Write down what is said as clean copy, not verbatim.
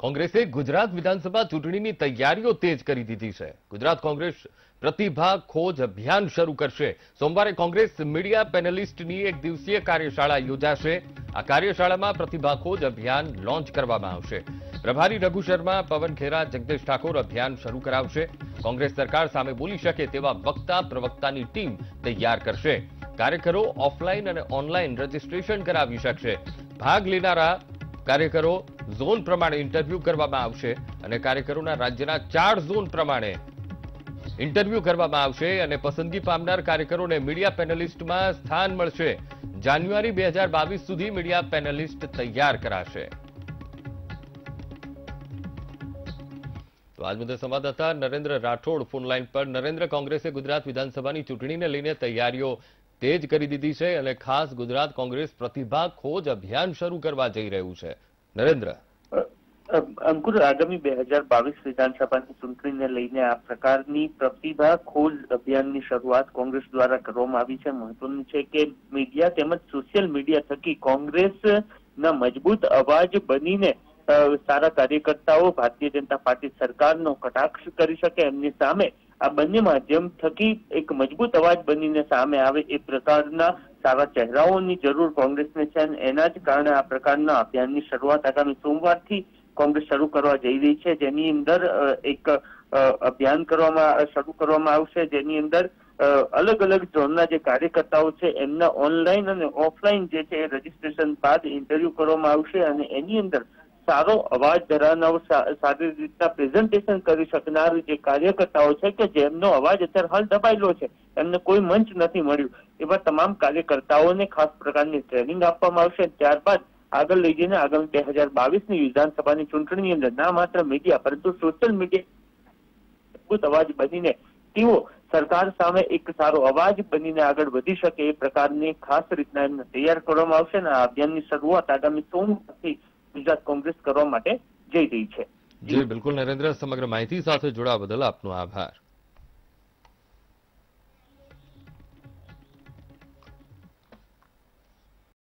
કોંગ્રેસે ગુજરાત વિધાનસભા ચૂંટણીની તૈયારીઓ તેજ કરી દીધી છે। ગુજરાત કોંગ્રેસ પ્રતિભા ખોજ અભિયાન શરૂ કરશે। સોમવારે કોંગ્રેસ મીડિયા પેનલિસ્ટની એક દિવસીય કાર્યશાળા યોજાશે। આ કાર્યશાળામાં પ્રતિભા ખોજ અભિયાન લોન્ચ કરવામાં આવશે। પ્રભારી રઘુ શર્મા, પવન ખેરા, જગદીશ ઠાકોર અભિયાન શરૂ કરાવશે। કોંગ્રેસ સરકાર સામે બોલી શકે તેવા વક્તા પ્રવક્તાની ટીમ તૈયાર કરશે। કાર્યકરો ઓફલાઈન અને ઓનલાઈન રજીસ્ટ્રેશન કરાવી શકશે। ભાગ લેનારા કાર્યકરો ઝોન પ્રમાણે ઇન્ટરવ્યુ કરવામાં આવશે અને કાર્યકરોના રાજ્યના 4 ઝોન પ્રમાણે ઇન્ટરવ્યુ કરવામાં આવશે અને પસંદગી પામનાર કાર્યકરોને મીડિયા પેનલિસ્ટમાં સ્થાન મળશે। જાન્યુઆરી 2022 સુધી મીડિયા પેનલિસ્ટ તૈયાર કરાશે। તો આજ મુદ્દે સંવાદદાતા નરેન્દ્ર રાઠોડ ફોનલાઈન પર। નરેન્દ્ર, કોંગ્રેસે ગુજરાત વિધાનસભાની ચૂંટણીને લઈને તૈયારીઓ તેજ કરી દીધી છે અને ખાસ ગુજરાત કોંગ્રેસ પ્રતિભા ખોજ અભિયાન શરૂ કરવા જઈ રહ્યું છે। નરેન્દ્ર, અંકુર, આગામી 2022 વિધાનસભાની ચૂંટણીને લઈને આ પ્રકારની પ્રતિભા ખોજ અભિયાનની શરૂઆત કોંગ્રેસ દ્વારા કરવામાં આવી છે। મહત્વનું છે કે મીડિયા તેમજ સોશિયલ મીડિયા થકી કોંગ્રેસના મજબૂત અવાજ બનીને સારા કાર્યકર્તાઓ ભારતીય જનતા પાર્ટી સરકારનો કટાક્ષ કરી શકે, એમની સામે आ बने माध्यम थकी एक मजबूत अवाज बनीने सामे आवे ए प्रकारना सारा चेहराओनी जरूर कांग्रेस ने छे। एना ज कारणे आ प्रकारना अभियाननी शरूआत आगामी सोमवारथी कांग्रेस शरू करवा जई रही छे। जेनी अंदर एक अभियान शरू करवामां आवशे, जेनी अंदर अलग अलग जोनना जे कार्यकर्ताओ छे एमना ऑनलाइन अने ऑफलाइन जे छे रजिस्ट्रेशन बाद इंटरव्यू करवामां आवशे अने एनी अंदर सारो अवाज धरावनार सारी रीतना प्रेजेंटेशन करी शकनार जे कार्यकर्ताओ छे के जेमनो अवाज अत्यार हाल दबायेलो छे, एमने कोई मंच नथी मळ्युं, एवा तमाम कार्यकर्ताओने खास प्रकारनी ट्रेनिंग आपवामां आवशे। त्यारबाद आगळ लई जईने आगामी 2022 ની વિધાનસભાની ચૂંટણીની અંદર ના માત્ર મીડિયા પરંતુ સોશિયલ મીડિયા મજબૂત અવાજ બનીને તેઓ सरकार सामे एक सारो अवाज बनीने आगळ वधी शके ए प्रकारनी खास रीतना एमने तैयार करवामां आवशे। आ अभियाननी शरूआत आगामी सोमवारथी ગુજરાત કોંગ્રેસ કરવા માટે જઈ રહી છે। જી બિલકુલ નરેન્દ્ર, સમગ્ર માહિતી સાથે જોડાવા બદલ આપનો આભાર।